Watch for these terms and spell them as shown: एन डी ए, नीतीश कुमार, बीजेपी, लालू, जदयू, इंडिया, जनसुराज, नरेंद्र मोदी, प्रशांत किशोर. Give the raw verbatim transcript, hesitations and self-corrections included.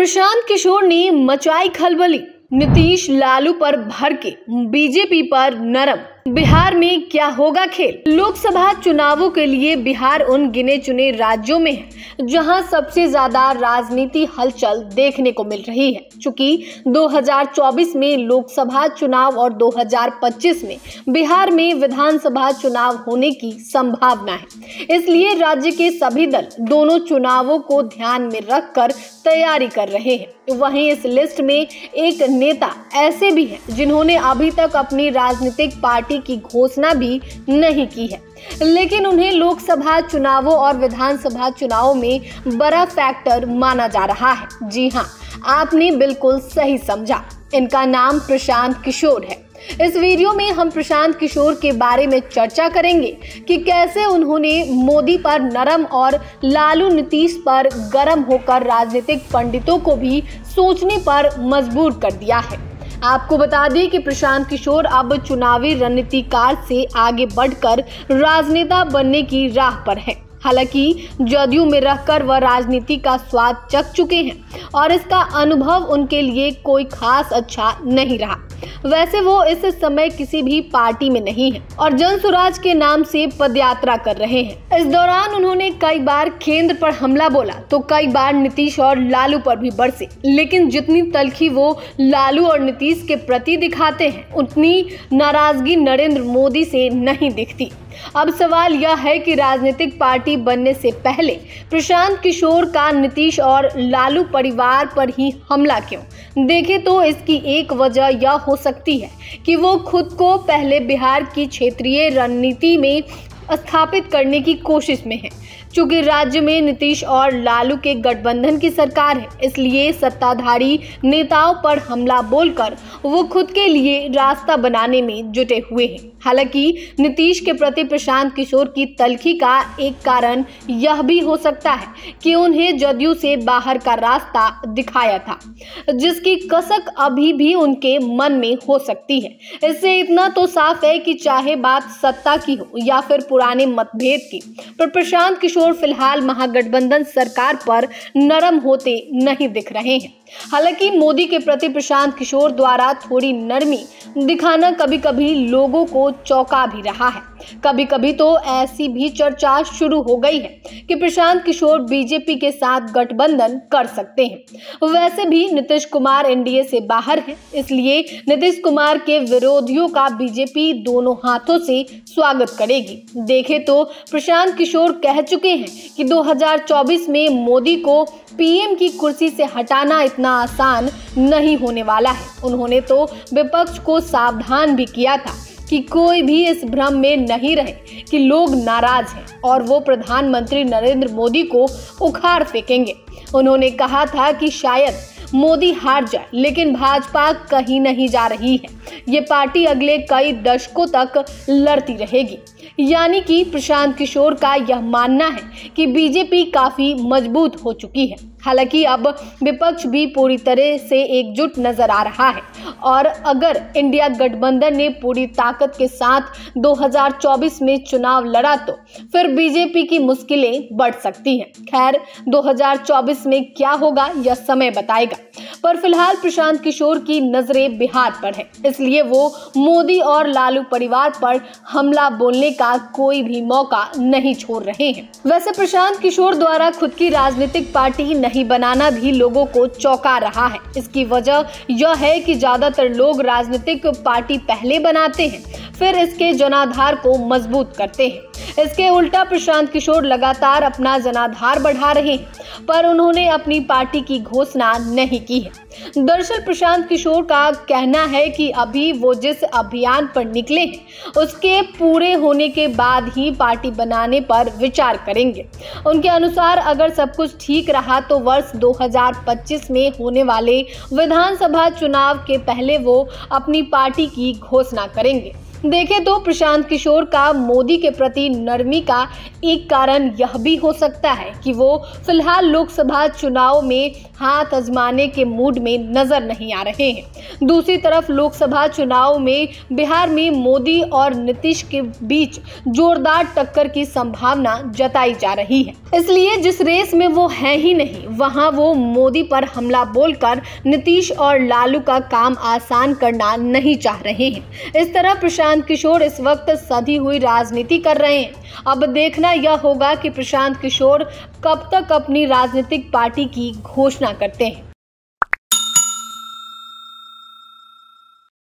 प्रशांत किशोर ने मचाई खलबली, नीतीश लालू पर भड़के, बीजेपी पर नरम। बिहार में क्या होगा खेल। लोकसभा चुनावों के लिए बिहार उन गिने चुने राज्यों में है जहां सबसे ज्यादा राजनीति हलचल देखने को मिल रही है। चूँकि दो हज़ार चौबीस में लोकसभा चुनाव और दो हज़ार पच्चीस में बिहार में विधानसभा चुनाव होने की संभावना है, इसलिए राज्य के सभी दल दोनों चुनावों को ध्यान में रखकर तैयारी कर रहे हैं। वहीं इस लिस्ट में एक नेता ऐसे भी हैं जिन्होंने अभी तक अपनी राजनीतिक पार्टी की घोषणा भी नहीं की है, लेकिन उन्हें लोकसभा चुनावों और विधानसभा चुनावों में बड़ा फैक्टर माना जा रहा है। जी हाँ, आपने बिल्कुल सही समझा, इनका नाम प्रशांत किशोर है। इस वीडियो में हम प्रशांत किशोर के बारे में चर्चा करेंगे कि कैसे उन्होंने मोदी पर नरम और लालू नीतीश पर गरम होकर राजनीतिक पंडितों को भी सोचने पर मजबूर कर दिया है। आपको बता दें कि प्रशांत किशोर अब चुनावी रणनीतिकार से आगे बढ़कर राजनेता बनने की राह पर हैं। हालांकि जदयू में रहकर वह राजनीति का स्वाद चख चुके हैं और इसका अनुभव उनके लिए कोई खास अच्छा नहीं रहा। वैसे वो इस समय किसी भी पार्टी में नहीं है और जनसुराज के नाम से पदयात्रा कर रहे हैं। इस दौरान उन्होंने कई बार केंद्र पर हमला बोला तो कई बार नीतीश और लालू पर भी बरसे, लेकिन जितनी तल्खी वो लालू और नीतीश के प्रति दिखाते हैं उतनी नाराजगी नरेंद्र मोदी से नहीं दिखती। अब सवाल यह है कि राजनीतिक पार्टी बनने से पहले प्रशांत किशोर का नीतीश और लालू परिवार पर ही हमला क्यों? देखें तो इसकी एक वजह यह हो सकती है कि वो खुद को पहले बिहार की क्षेत्रीय रणनीति में स्थापित करने की कोशिश में है। चूँकि राज्य में नीतीश और लालू के गठबंधन की सरकार है, इसलिए सत्ताधारी नेताओं पर हमला बोलकर वो खुद के लिए रास्ता बनाने में जुटे हुए हैं। हालांकि नीतीश के प्रति प्रशांत किशोर की तल्खी का एक कारण यह भी हो सकता है कि उन्हें जदयू से बाहर का रास्ता दिखाया था, जिसकी कसक अभी भी उनके मन में हो सकती है। इससे इतना तो साफ है कि चाहे बात सत्ता की हो या फिर पुराने मतभेद की, पर प्रशांत किशोर और फिलहाल महागठबंधन सरकार पर नरम होते नहीं दिख रहे हैं। हालांकि मोदी के प्रति प्रशांत किशोर द्वारा थोड़ी नरमी दिखाना कभी कभी लोगों को चौंका भी रहा है। कभी कभी तो ऐसी भी चर्चा शुरू हो गई है कि प्रशांत किशोर बीजेपी के साथ गठबंधन कर सकते हैं। वैसे भी नीतीश कुमार एन डी ए से बाहर हैं, इसलिए नीतीश कुमार के विरोधियों का बीजेपी दोनों हाथों से स्वागत करेगी। देखे तो प्रशांत किशोर कह चुके हैं कि दो हज़ार चौबीस में मोदी को पी एम की कुर्सी से हटाना इतना आसान नहीं होने वाला है। उन्होंने तो विपक्ष को सावधान भी किया था कि कोई भी इस भ्रम में नहीं रहे कि लोग नाराज हैं और वो प्रधानमंत्री नरेंद्र मोदी को उखाड़ फेंकेंगे। उन्होंने कहा था कि शायद मोदी हार जाए, लेकिन भाजपा कहीं नहीं जा रही है, ये पार्टी अगले कई दशकों तक लड़ती रहेगी। यानी कि प्रशांत किशोर का यह मानना है कि बीजेपी काफ़ी मजबूत हो चुकी है। हालांकि अब विपक्ष भी पूरी तरह से एकजुट नजर आ रहा है और अगर इंडिया गठबंधन ने पूरी ताकत के साथ दो हज़ार चौबीस में चुनाव लड़ा तो फिर बीजेपी की मुश्किलें बढ़ सकती हैं। खैर, दो हज़ार चौबीस में क्या होगा यह समय बताएगा, पर फिलहाल प्रशांत किशोर की नजरें बिहार पर है, इसलिए वो मोदी और लालू परिवार पर हमला बोलने का कोई भी मौका नहीं छोड़ रहे हैं। वैसे प्रशांत किशोर द्वारा खुद की राजनीतिक पार्टी नहीं बनाना भी लोगों को चौंका रहा है। इसकी वजह यह है कि ज्यादातर लोग राजनीतिक पार्टी पहले बनाते हैं, फिर इसके जनाधार को मजबूत करते हैं। इसके उल्टा प्रशांत किशोर लगातार अपना जनाधार बढ़ा रहे हैं, पर उन्होंने अपनी पार्टी की घोषणा नहीं की है। दरअसल प्रशांत किशोर का कहना है कि अभी वो जिस अभियान पर निकले हैं उसके पूरे होने के बाद ही पार्टी बनाने पर विचार करेंगे। उनके अनुसार अगर सब कुछ ठीक रहा तो वर्ष दो हज़ार पच्चीस में होने वाले विधानसभा चुनाव के पहले वो अपनी पार्टी की घोषणा करेंगे। देखें तो प्रशांत किशोर का मोदी के प्रति नरमी का एक कारण यह भी हो सकता है कि वो फिलहाल लोकसभा चुनाव में हाथ आजमाने के मूड में नजर नहीं आ रहे हैं। दूसरी तरफ लोकसभा चुनाव में बिहार में मोदी और नीतीश के बीच जोरदार टक्कर की संभावना जताई जा रही है, इसलिए जिस रेस में वो है ही नहीं वहां वो मोदी पर हमला बोलकर नीतीश और लालू का काम आसान करना नहीं चाह रहे हैं। इस तरह प्रशांत किशोर इस वक्त सधी हुई राजनीति कर रहे हैं। अब देखना यह होगा कि प्रशांत किशोर कब तक अपनी राजनीतिक पार्टी की घोषणा करते हैं।